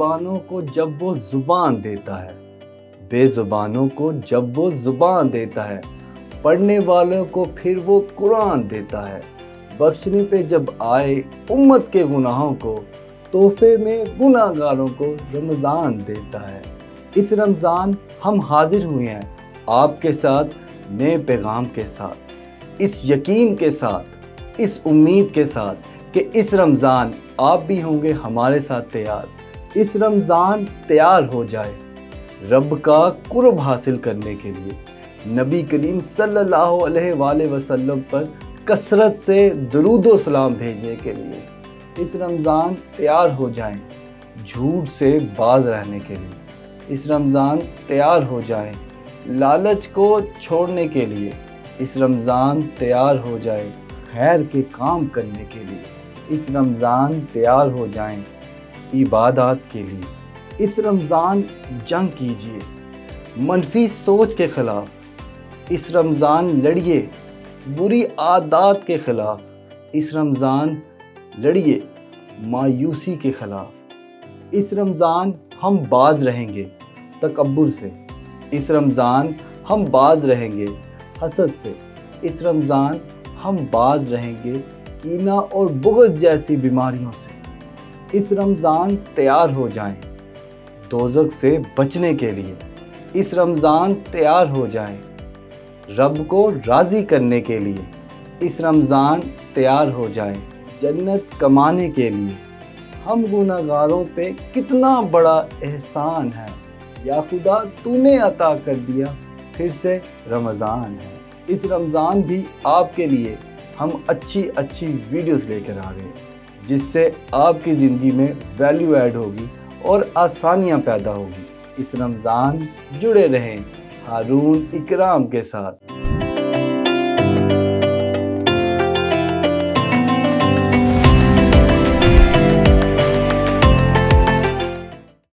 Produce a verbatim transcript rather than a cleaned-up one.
बेजुबानों को जब वो जुबान देता है, बेजुबानों को जब वो जुबान देता है, पढ़ने वालों को फिर वो कुरान देता है। बख्शने पे जब आए उम्मत के गुनाहों को, तोहफे में गुनाहगारों को रमज़ान देता है। इस रमज़ान हम हाजिर हुए हैं आपके साथ नए पैगाम के साथ, इस यकीन के साथ, इस उम्मीद के साथ कि इस रमज़ान आप भी होंगे हमारे साथ तैयार। इस रमज़ान तैयार हो जाए रब का कुर्ब हासिल करने के लिए। नबी करीम सल्लल्लाहु अलैहि वसल्लम पर कसरत से दुरूदो सलाम भेजने के लिए इस रमज़ान तैयार हो जाएं, झूठ से बाज रहने के लिए इस रमज़ान तैयार हो जाएं, लालच को छोड़ने के लिए इस रमज़ान तैयार हो जाएं, खैर के काम करने के लिए इस रमज़ान तैयार हो जाएं, इबादत के लिए इस रमज़ान जंग कीजिए मनफी सोच के ख़िलाफ़। इस रमज़ान लड़िए बुरी आदत के ख़िलाफ़। इस रमज़ान लड़िए मायूसी के ख़िलाफ़। इस रमज़ान हम बाज रहेंगे तकब्बुर से। इस रमज़ान हम बाज रहेंगे हसद से। इस रमज़ान हम बाज रहेंगे कीना और बुग़्ज़ जैसी बीमारियों से। इस रमज़ान तैयार हो जाएं दोज़ख से बचने के लिए। इस रमज़ान तैयार हो जाएं रब को राज़ी करने के लिए। इस रमज़ान तैयार हो जाएं जन्नत कमाने के लिए। हम गुनाहगारों पे कितना बड़ा एहसान है, या खुदा तूने अता कर दिया फिर से रमज़ान है। इस रमज़ान भी आपके लिए हम अच्छी अच्छी वीडियोस लेकर आ रहे हैं, जिससे आपकी ज़िंदगी में वैल्यू ऐड होगी और आसानियाँ पैदा होगी। इस रमज़ान जुड़े रहें हारून इकराम के साथ।